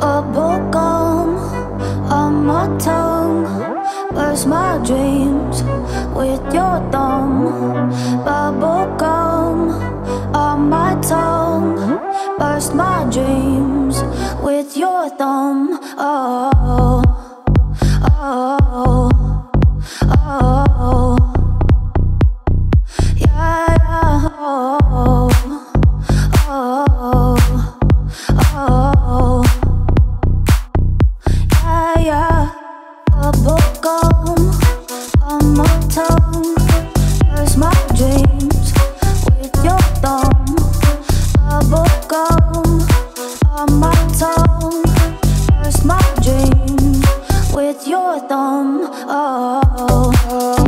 a bubblegum on my tongue. Burst my dreams with your thumb. Bubblegum on my tongue. Burst my dreams with your thumb. Oh, oh, oh. Yeah, yeah, oh, oh, oh. Yeah, yeah. A bubblegum on my tongue. Burst my dreams with your thumb. A bubblegum on my tongue. Burst my dreams with your thumb. Oh, oh, oh.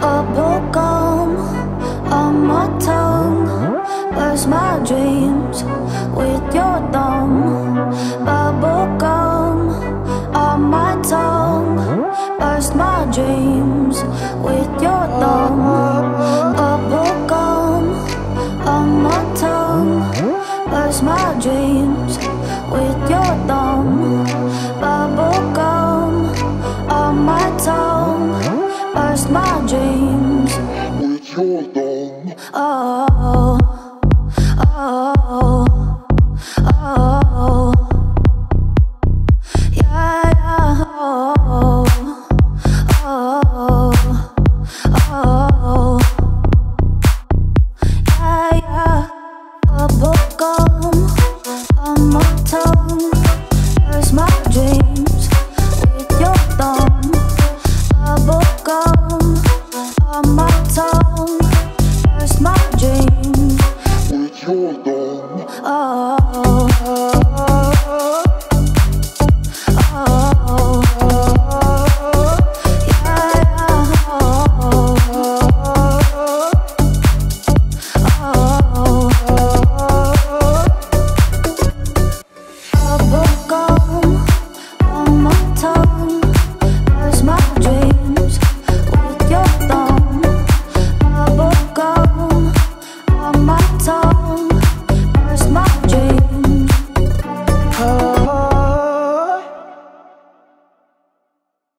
Bubblegum on my tongue. Burst my dreams with your thumb.